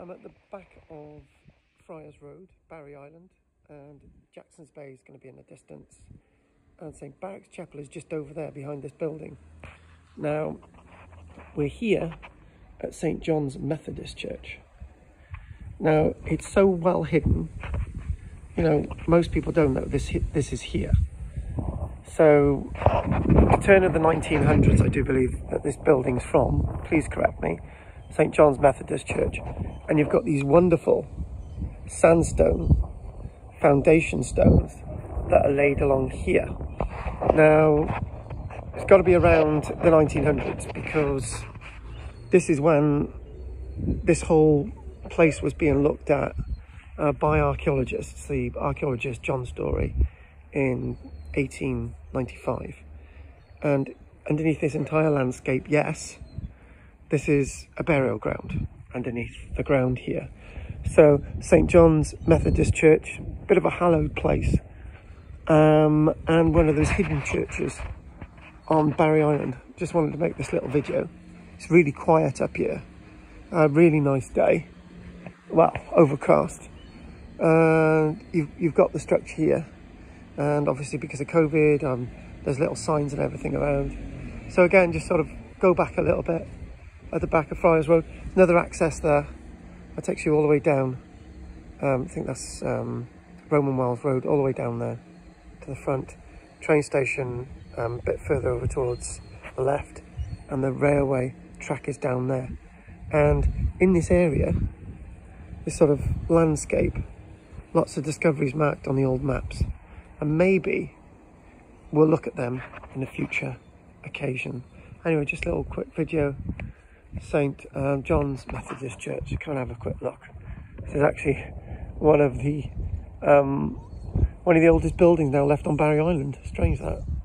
I'm at the back of Friars Road, Barry Island, and Jackson's Bay is going to be in the distance, and St. Barracks Chapel is just over there behind this building. Now, we're here at St. John's Methodist Church. Now, it's so well hidden, you know, most people don't know this is here. So, the turn of the 1900s, I do believe that this building's from, please correct me, St. John's Methodist Church. And you've got these wonderful sandstone foundation stones that are laid along here. Now, it's got to be around the 1900s because this is when this whole place was being looked at by archaeologists, the archaeologist John Story, in 1895. And underneath this entire landscape, yes, this is a burial ground underneath the ground here. So St. John's Methodist Church, bit of a hallowed place, and one of those hidden churches on Barry Island. Just wanted to make this little video. It's really quiet up here. A really nice day. Well, overcast. You've got the structure here, and obviously because of COVID, there's little signs and everything around. So again, just sort of go back a little bit at the back of Friars Road. Another access there that takes you all the way down. I think that's Roman Wilds Road, all the way down there to the front. Train station a bit further over towards the left, and the railway track is down there. And in this area, this sort of landscape, lots of discoveries marked on the old maps. And maybe we'll look at them in a future occasion. Anyway, just a little quick video. St. John's Methodist Church. You can't have a quick look. This is actually one of the oldest buildings now left on Barry Island. Strange that.